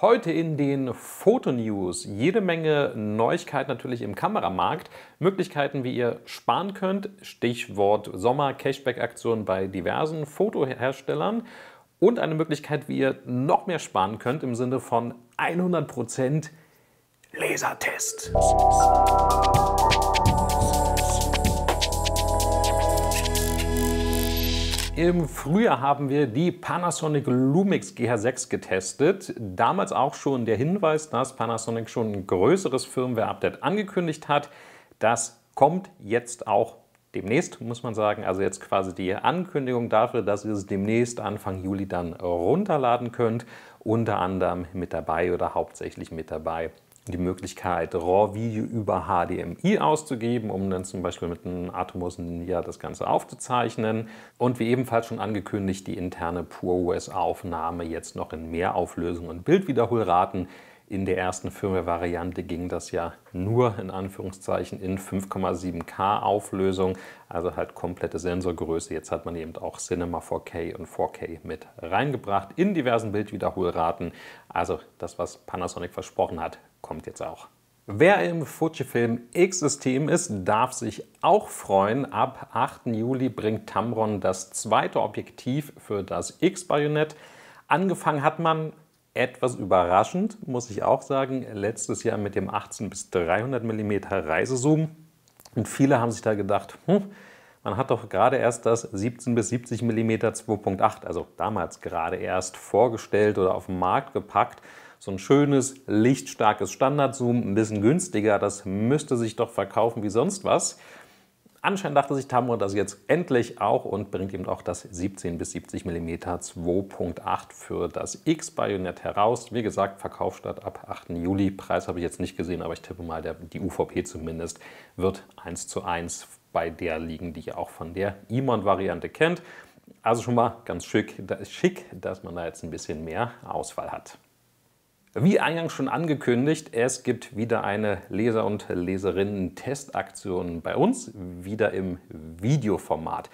Heute in den Fotonews jede Menge Neuigkeiten natürlich im Kameramarkt, Möglichkeiten, wie ihr sparen könnt, Stichwort Sommer-Cashback-Aktionen bei diversen Fotoherstellern und eine Möglichkeit, wie ihr noch mehr sparen könnt im Sinne von 100% Lasertest. Im Frühjahr haben wir die Panasonic Lumix GH6 getestet. Damals auch schon der Hinweis, dass Panasonic schon ein größeres Firmware-Update angekündigt hat. Das kommt jetzt auch demnächst, muss man sagen. Also jetzt quasi die Ankündigung dafür, dass ihr es demnächst Anfang Juli dann runterladen könnt. Unter anderem mit dabei oder hauptsächlich mit dabei die Möglichkeit, RAW-Video über HDMI auszugeben, um dann zum Beispiel mit einem Atomos Ninja das Ganze aufzuzeichnen. Und wie ebenfalls schon angekündigt, die interne PureOS-Aufnahme jetzt noch in Mehrauflösung und Bildwiederholraten. In der ersten Firmware-Variante ging das ja nur in Anführungszeichen in 5,7K Auflösung, also halt komplette Sensorgröße. Jetzt hat man eben auch Cinema 4K und 4K mit reingebracht in diversen Bildwiederholraten. Also das, was Panasonic versprochen hat, kommt jetzt auch. Wer im Fujifilm X-System ist, darf sich auch freuen. Ab 8. Juli bringt Tamron das zweite Objektiv für das X-Bajonett. Angefangen hat man etwas überraschend, muss ich auch sagen, letztes Jahr mit dem 18 bis 300 mm Reisezoom. Und viele haben sich da gedacht, man hat doch gerade erst das 17 bis 70 mm 2.8, also damals gerade erst vorgestellt oder auf den Markt gepackt. So ein schönes, lichtstarkes Standardzoom, ein bisschen günstiger, das müsste sich doch verkaufen wie sonst was. Anscheinend dachte sich Tamron das jetzt endlich auch und bringt eben auch das 17 bis 70 mm 2.8 für das X-Bajonett heraus. Wie gesagt, Verkauf statt ab 8. Juli. Preis habe ich jetzt nicht gesehen, aber ich tippe mal, die UVP zumindest wird 1:1 bei der liegen, die ihr auch von der Imon-Variante kennt. Also schon mal ganz schick, dass man da jetzt ein bisschen mehr Auswahl hat. Wie eingangs schon angekündigt, es gibt wieder eine Leser- und Leserinnen-Testaktion bei uns, wieder im Videoformat.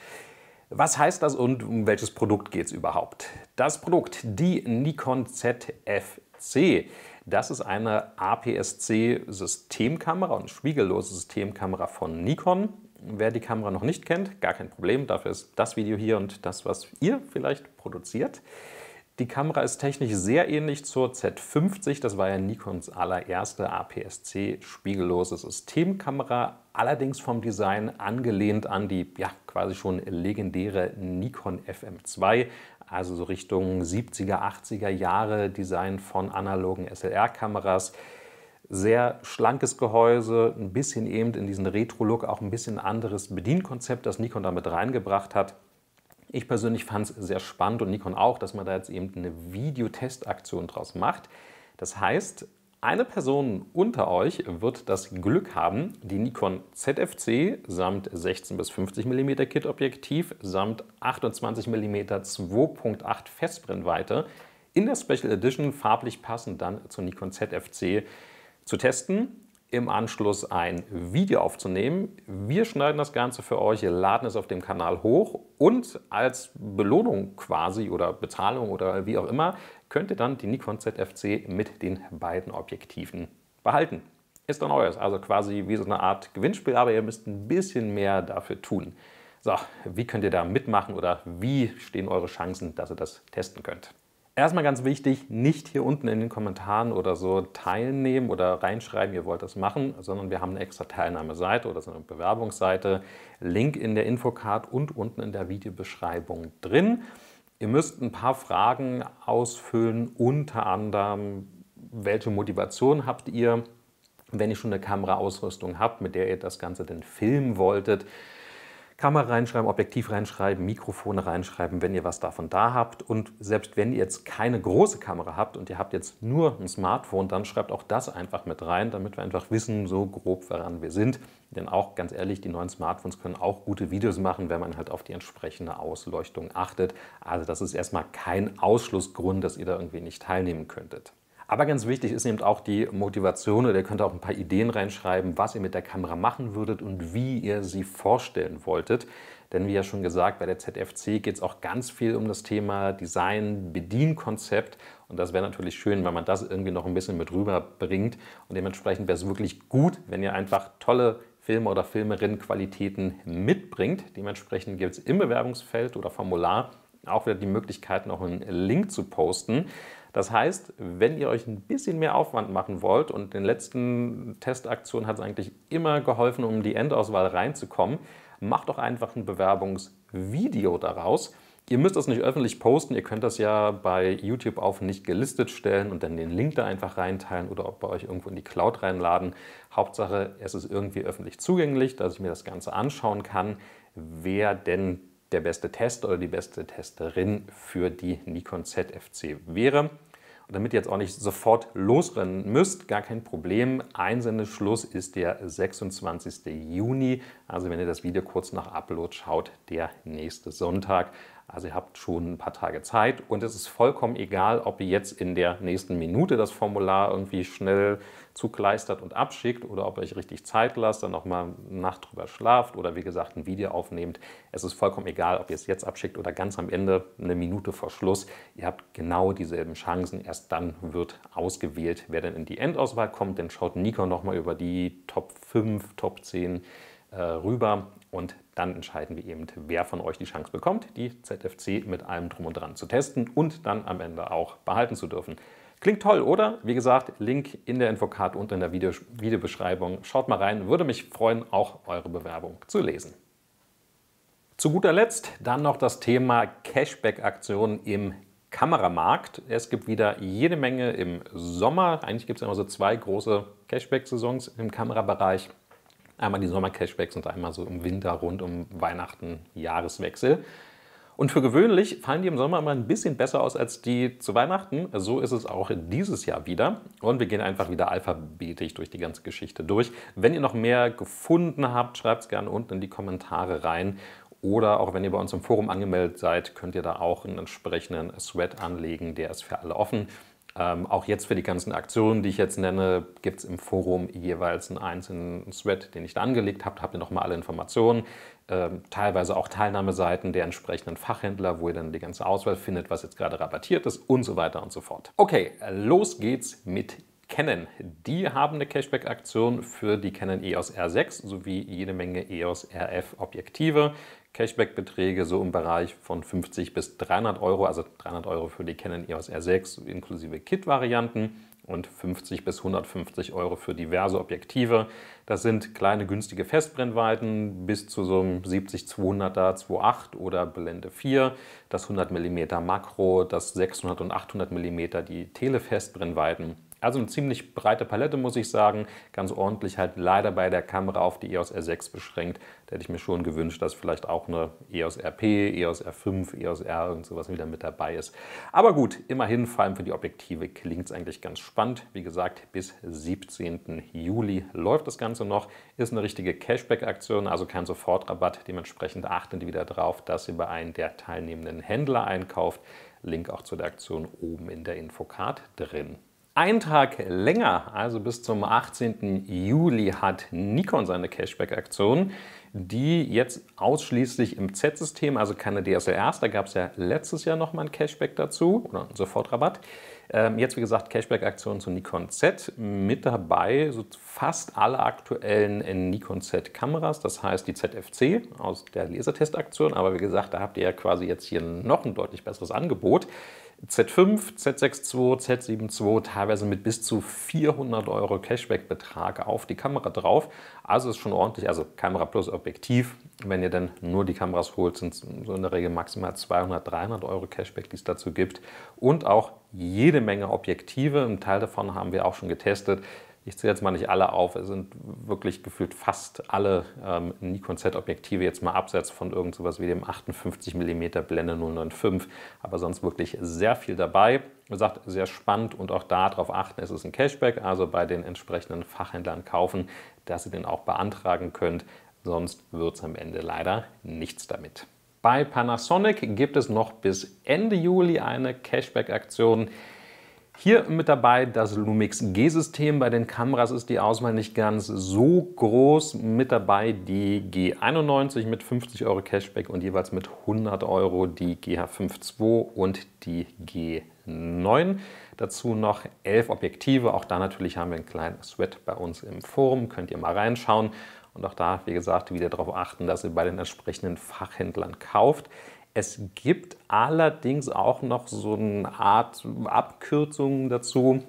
Was heißt das und um welches Produkt geht es überhaupt? Das Produkt, die Nikon Z fc. Das ist eine APS-C-Systemkamera und spiegellose Systemkamera von Nikon. Wer die Kamera noch nicht kennt, gar kein Problem, dafür ist das Video hier und das, was ihr vielleicht produziert. Die Kamera ist technisch sehr ähnlich zur Z50, das war ja Nikons allererste APS-C spiegellose Systemkamera, allerdings vom Design angelehnt an die quasi schon legendäre Nikon FM2, also so Richtung 70er, 80er Jahre Design von analogen SLR-Kameras. Sehr schlankes Gehäuse, ein bisschen eben in diesen Retro-Look, auch ein bisschen anderes Bedienkonzept, das Nikon damit reingebracht hat. Ich persönlich fand es sehr spannend und Nikon auch, dass man da jetzt eben eine Videotestaktion draus macht. Das heißt, eine Person unter euch wird das Glück haben, die Nikon Z fc samt 16 bis 50 mm Kit-Objektiv samt 28 mm 2.8 Festbrennweite in der Special Edition farblich passend dann zur Nikon Z fc zu testen. Im Anschluss ein Video aufzunehmen. Wir schneiden das Ganze für euch, laden es auf dem Kanal hoch und als Belohnung quasi oder Bezahlung oder wie auch immer, könnt ihr dann die Nikon Z fc mit den beiden Objektiven behalten. Ist dann euers, also quasi wie so eine Art Gewinnspiel, aber ihr müsst ein bisschen mehr dafür tun. So, wie könnt ihr da mitmachen oder wie stehen eure Chancen, dass ihr das testen könnt? Erstmal ganz wichtig, nicht hier unten in den Kommentaren oder so teilnehmen oder reinschreiben, ihr wollt das machen, sondern wir haben eine extra Teilnahmeseite oder so eine Bewerbungsseite. Link in der Infocard und unten in der Videobeschreibung drin. Ihr müsst ein paar Fragen ausfüllen, unter anderem, welche Motivation habt ihr, wenn ihr schon eine Kameraausrüstung habt, mit der ihr das Ganze denn filmen wolltet. Kamera reinschreiben, Objektiv reinschreiben, Mikrofone reinschreiben, wenn ihr was davon da habt. Und selbst wenn ihr jetzt keine große Kamera habt und ihr habt jetzt nur ein Smartphone, dann schreibt auch das einfach mit rein, damit wir einfach wissen, so grob, woran wir sind. Denn auch, ganz ehrlich, die neuen Smartphones können auch gute Videos machen, wenn man halt auf die entsprechende Ausleuchtung achtet. Also das ist erstmal kein Ausschlussgrund, dass ihr da irgendwie nicht teilnehmen könntet. Aber ganz wichtig ist eben auch die Motivation, oder ihr könnt auch ein paar Ideen reinschreiben, was ihr mit der Kamera machen würdet und wie ihr sie vorstellen wolltet. Denn wie ja schon gesagt, bei der Z fc geht es auch ganz viel um das Thema Design, Bedienkonzept. Und das wäre natürlich schön, wenn man das irgendwie noch ein bisschen mit rüberbringt. Und dementsprechend wäre es wirklich gut, wenn ihr einfach tolle Filmer oder Filmerinnen-Qualitäten mitbringt. Dementsprechend gibt es im Bewerbungsfeld oder Formular auch wieder die Möglichkeit, noch einen Link zu posten. Das heißt, wenn ihr euch ein bisschen mehr Aufwand machen wollt, und in den letzten Testaktionen hat es eigentlich immer geholfen, um in die Endauswahl reinzukommen, macht doch einfach ein Bewerbungsvideo daraus. Ihr müsst das nicht öffentlich posten, ihr könnt das ja bei YouTube auf nicht gelistet stellen und dann den Link da einfach reinteilen oder auch bei euch irgendwo in die Cloud reinladen. Hauptsache, es ist irgendwie öffentlich zugänglich, dass ich mir das Ganze anschauen kann, wer denn der beste Tester oder die beste Testerin für die Nikon Z fc wäre. Und damit ihr jetzt auch nicht sofort losrennen müsst, gar kein Problem, Einsendeschluss ist der 26. Juni. Also wenn ihr das Video kurz nach Upload schaut, der nächste Sonntag. Also ihr habt schon ein paar Tage Zeit und es ist vollkommen egal, ob ihr jetzt in der nächsten Minute das Formular irgendwie schnell zugleistert und abschickt oder ob ihr euch richtig Zeit lasst, dann nochmal eine Nacht drüber schlaft oder wie gesagt ein Video aufnehmt. Es ist vollkommen egal, ob ihr es jetzt abschickt oder ganz am Ende, eine Minute vor Schluss. Ihr habt genau dieselben Chancen. Erst dann wird ausgewählt, wer denn in die Endauswahl kommt. Dann schaut Nikon nochmal über die Top 5, Top 10 rüber. Und dann entscheiden wir eben, wer von euch die Chance bekommt, die Z fc mit allem Drum und Dran zu testen und dann am Ende auch behalten zu dürfen. Klingt toll, oder? Wie gesagt, Link in der Infocard und in der Videobeschreibung. Schaut mal rein, würde mich freuen, auch eure Bewerbung zu lesen. Zu guter Letzt dann noch das Thema Cashback-Aktionen im Kameramarkt. Es gibt wieder jede Menge im Sommer. Eigentlich gibt es immer so zwei große Cashback-Saisons im Kamerabereich. Einmal die Sommer-Cashbacks und einmal so im Winter rund um Weihnachten, Jahreswechsel. Und für gewöhnlich fallen die im Sommer immer ein bisschen besser aus als die zu Weihnachten. So ist es auch dieses Jahr wieder. Und wir gehen einfach wieder alphabetisch durch die ganze Geschichte durch. Wenn ihr noch mehr gefunden habt, schreibt es gerne unten in die Kommentare rein. Oder auch wenn ihr bei uns im Forum angemeldet seid, könnt ihr da auch einen entsprechenden Thread anlegen. Der ist für alle offen. Auch jetzt für die ganzen Aktionen, die ich jetzt nenne, gibt es im Forum jeweils einen einzelnen Thread, den ich da angelegt habe. Da habt ihr nochmal alle Informationen, teilweise auch Teilnahmeseiten der entsprechenden Fachhändler, wo ihr dann die ganze Auswahl findet, was jetzt gerade rabattiert ist und so weiter und so fort. Okay, los geht's mit Canon. Die haben eine Cashback-Aktion für die Canon EOS R6 sowie jede Menge EOS RF-Objektive. Cashback-Beträge so im Bereich von 50 bis 300 Euro, also 300 Euro für die Canon EOS R6 inklusive Kit-Varianten und 50 bis 150 Euro für diverse Objektive. Das sind kleine günstige Festbrennweiten bis zu so einem 70-200er 2.8 oder Blende 4, das 100 mm Makro, das 600 und 800 mm, die Telefestbrennweiten. Also eine ziemlich breite Palette, muss ich sagen. Ganz ordentlich halt leider bei der Kamera auf die EOS R6 beschränkt. Da hätte ich mir schon gewünscht, dass vielleicht auch eine EOS RP, EOS R5, EOS R und sowas wieder mit dabei ist. Aber gut, immerhin, vor allem für die Objektive klingt es eigentlich ganz spannend. Wie gesagt, bis 17. Juli läuft das Ganze noch. Ist eine richtige Cashback-Aktion, also kein Sofortrabatt. Dementsprechend achtet ihr wieder darauf, dass ihr bei einem der teilnehmenden Händler einkauft. Link auch zu der Aktion oben in der Infocard drin. Einen Tag länger, also bis zum 18. Juli, hat Nikon seine Cashback-Aktion, die jetzt ausschließlich im Z-System, also keine DSLRs, da gab es ja letztes Jahr nochmal ein Cashback dazu oder einen Sofortrabatt. Jetzt, wie gesagt, Cashback-Aktion zu Nikon Z, mit dabei so fast alle aktuellen Nikon Z-Kameras, das heißt die Z fc aus der Lasertest-Aktion, aber wie gesagt, da habt ihr ja quasi jetzt hier noch ein deutlich besseres Angebot. Z5, Z6 II, Z7 II, teilweise mit bis zu 400 Euro Cashback-Betrag auf die Kamera drauf. Also ist schon ordentlich, also Kamera plus Objektiv. Wenn ihr dann nur die Kameras holt, sind es so in der Regel maximal 200, 300 Euro Cashback, die es dazu gibt. Und auch jede Menge Objektive, ein Teil davon haben wir auch schon getestet. Ich zähle jetzt mal nicht alle auf, es sind wirklich gefühlt fast alle Nikon Z-Objektive, jetzt mal abseits von irgend sowas wie dem 58mm Blende 095, aber sonst wirklich sehr viel dabei. Wie gesagt, sehr spannend und auch darauf achten, es ist ein Cashback, also bei den entsprechenden Fachhändlern kaufen, dass ihr den auch beantragen könnt, sonst wird es am Ende leider nichts damit. Bei Panasonic gibt es noch bis Ende Juli eine Cashback-Aktion. Hier mit dabei das Lumix G-System. Bei den Kameras ist die Auswahl nicht ganz so groß. Mit dabei die G91 mit 50 Euro Cashback und jeweils mit 100 Euro die GH5 II und die G9. Dazu noch 11 Objektive. Auch da natürlich haben wir einen kleinen Sweat bei uns im Forum. Könnt ihr mal reinschauen. Und auch da, wie gesagt, wieder darauf achten, dass ihr bei den entsprechenden Fachhändlern kauft. Es gibt allerdings auch noch so eine Art Abkürzung dazu.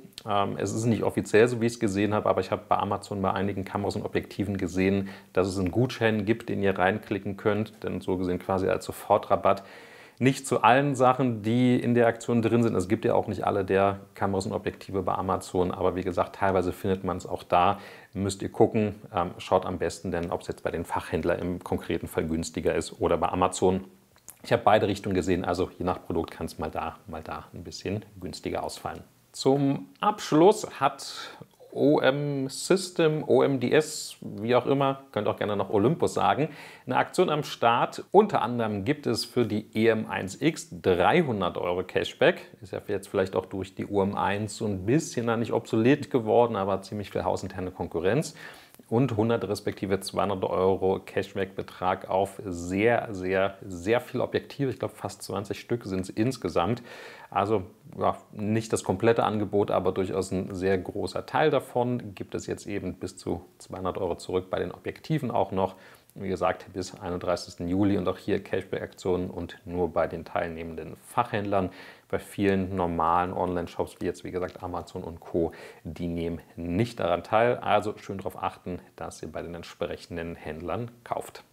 Es ist nicht offiziell, so wie ich es gesehen habe, aber ich habe bei Amazon bei einigen Kameras und Objektiven gesehen, dass es einen Gutschein gibt, den ihr reinklicken könnt, denn so gesehen quasi als Sofortrabatt. Nicht zu allen Sachen, die in der Aktion drin sind. Es gibt ja auch nicht alle der Kameras und Objektive bei Amazon, aber wie gesagt, teilweise findet man es auch da. Müsst ihr gucken, schaut am besten, denn ob es jetzt bei den Fachhändlern im konkreten Fall günstiger ist oder bei Amazon. Ich habe beide Richtungen gesehen, also je nach Produkt kann es mal da ein bisschen günstiger ausfallen. Zum Abschluss hat OM System, OMDS, wie auch immer, könnt auch gerne noch Olympus sagen, eine Aktion am Start. Unter anderem gibt es für die EM1X 300 Euro Cashback. Ist ja jetzt vielleicht auch durch die OM1 so ein bisschen nicht obsolet geworden, aber ziemlich viel hausinterne Konkurrenz. Und 100 respektive 200 Euro Cashback-Betrag auf sehr viele Objektive. Ich glaube, fast 20 Stück sind es insgesamt. Also ja, nicht das komplette Angebot, aber durchaus ein sehr großer Teil davon. Gibt es jetzt eben bis zu 200 Euro zurück bei den Objektiven auch noch. Wie gesagt, bis 31. Juli und auch hier Cashback-Aktionen und nur bei den teilnehmenden Fachhändlern. Bei vielen normalen Online-Shops, wie jetzt wie gesagt Amazon und Co., die nehmen nicht daran teil. Also schön darauf achten, dass ihr bei den entsprechenden Händlern kauft.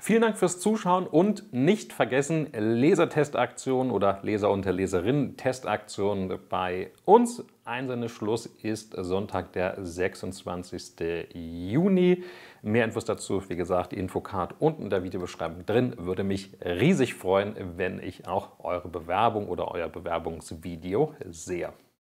Vielen Dank fürs Zuschauen und nicht vergessen, Lasertestaktionen oder Laser- und Leserinnen-Testaktionen bei uns. Einsendeschluss ist Sonntag, der 26. Juni. Mehr Infos dazu, wie gesagt, Infocard unten in der Videobeschreibung drin. Würde mich riesig freuen, wenn ich auch eure Bewerbung oder euer Bewerbungsvideo sehe.